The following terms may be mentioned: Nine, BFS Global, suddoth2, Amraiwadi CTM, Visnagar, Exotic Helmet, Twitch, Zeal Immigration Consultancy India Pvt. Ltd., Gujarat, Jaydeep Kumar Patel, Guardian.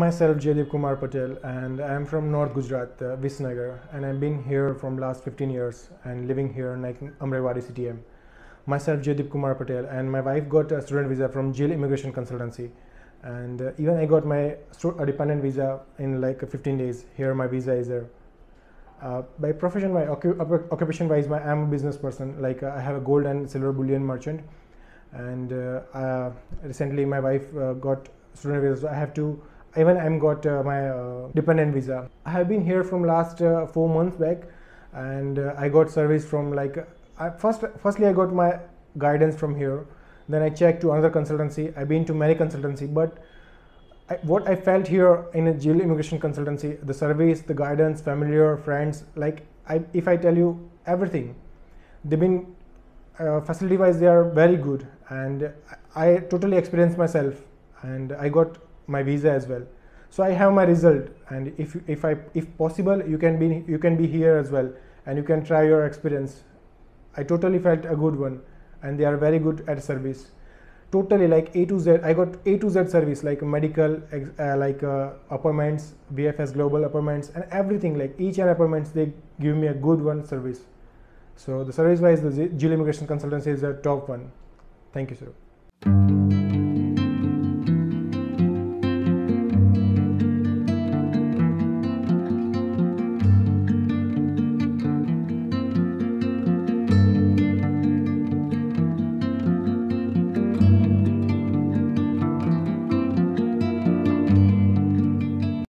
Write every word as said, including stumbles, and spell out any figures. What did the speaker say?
Myself, Jaydeep Kumar Patel, and I'm from North Gujarat, uh, Visnagar, and I've been here from last fifteen years and living here in like, Amraiwadi C T M. Myself, Jaydeep Kumar Patel, and my wife got a student visa from Zeal Immigration Consultancy, and uh, even I got my a dependent visa in like fifteen days. Here my visa is there. Uh, by profession, my occupation wise, my, I'm a business person. Like uh, I have a gold and silver bullion merchant, and uh, uh, recently my wife uh, got student visa. So I have to. Even I'm got uh, my uh, dependent visa. I have been here from last uh, four months back, and uh, I got service from like I first. Firstly, I got my guidance from here. Then I checked to another consultancy. I've been to many consultancy, but I, what I felt here in a Zeal Immigration Consultancy, the service, the guidance, familiar, friends, like I, if I tell you everything, they've been uh, facility-wise they are very good, and I, I totally experienced myself, and I got my visa as well. So I have my result, and if if I if possible, you can be you can be here as well, and you can try your experience. I totally felt a good one, and they are very good at service. Totally like A to Z. I got A to Z service, like medical, uh, like uh, appointments, B F S Global appointments, and everything. Like each and appointments, they give me a good one service. So the service wise, the Zeal Immigration Consultancy is the top one. Thank you, sir.